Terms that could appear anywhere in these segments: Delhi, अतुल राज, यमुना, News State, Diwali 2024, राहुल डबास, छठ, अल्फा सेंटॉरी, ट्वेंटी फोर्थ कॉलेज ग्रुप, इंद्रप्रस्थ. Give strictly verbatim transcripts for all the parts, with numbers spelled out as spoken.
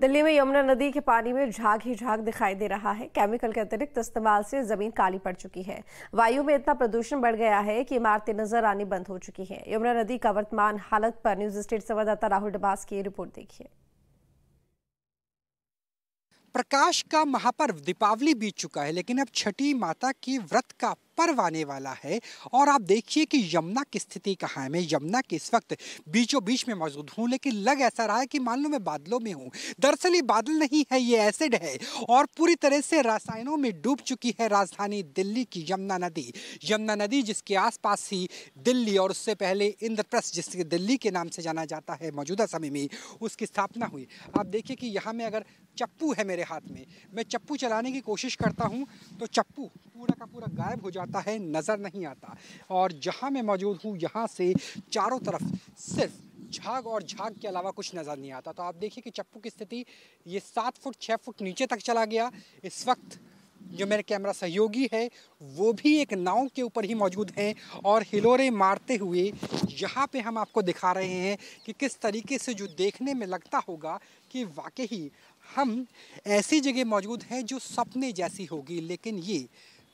दिल्ली में यमुना नदी के पानी में झाग ही झाग दिखाई दे रहा है। केमिकल के अतिरिक्त इस्तेमाल से जमीन काली पड़ चुकी है। वायु में इतना प्रदूषण बढ़ गया है कि इमारतें नजर आनी बंद हो चुकी हैं। यमुना नदी का वर्तमान हालत पर न्यूज स्टेट संवाददाता राहुल डबास की रिपोर्ट देखिए। प्रकाश का महापर्व दीपावली बीत चुका है, लेकिन अब छठी माता के व्रत का पर्व आने वाला है और आप देखिए कि यमुना की स्थिति कहाँ है। मैं यमुना के इस वक्त बीचों बीच में मौजूद हूँ, लेकिन लग ऐसा रहा है कि मान लो मैं बादलों में हूँ। दरअसल ये बादल नहीं है, ये एसिड है और पूरी तरह से रसायनों में डूब चुकी है राजधानी दिल्ली की यमुना नदी। यमुना नदी जिसके आसपास ही दिल्ली और उससे पहले इंद्रप्रस्थ, जिसके दिल्ली के नाम से जाना जाता है, मौजूदा समय में उसकी स्थापना हुई। आप देखिए कि यहाँ में अगर चप्पू है मेरे हाथ में, मैं चप्पू चलाने की कोशिश करता हूँ तो चप्पू पूरा का पूरा गायब हो जाता है, नज़र नहीं आता। और जहाँ मैं मौजूद हूँ यहाँ से चारों तरफ सिर्फ झाग और झाग के अलावा कुछ नज़र नहीं आता। तो आप देखिए कि चप्पू की स्थिति, ये सात फुट छः फुट नीचे तक चला गया। इस वक्त जो मेरे कैमरा सहयोगी है वो भी एक नाव के ऊपर ही मौजूद हैं और हिलोरे मारते हुए यहाँ पे हम आपको दिखा रहे हैं कि किस तरीके से, जो देखने में लगता होगा कि वाकई ही हम ऐसी जगह मौजूद हैं जो सपने जैसी होगी, लेकिन ये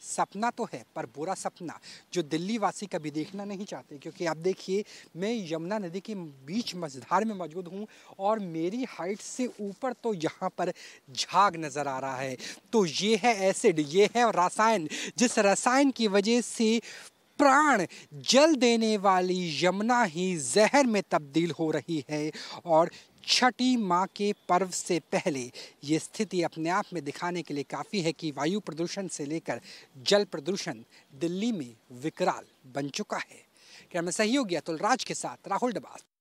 सपना तो है पर बुरा सपना जो दिल्ली वासी कभी देखना नहीं चाहते। क्योंकि आप देखिए मैं यमुना नदी के बीच मझधार में मौजूद हूँ और मेरी हाइट से ऊपर तो यहाँ पर झाग नज़र आ रहा है। तो ये है एसिड, ये है रसायन, जिस रसायन की वजह से प्राण जल देने वाली यमुना ही जहर में तब्दील हो रही है। और छठी माँ के पर्व से पहले ये स्थिति अपने आप में दिखाने के लिए काफ़ी है कि वायु प्रदूषण से लेकर जल प्रदूषण दिल्ली में विकराल बन चुका है। कैमरा सहयोगी अतुल राज के साथ राहुल डबास।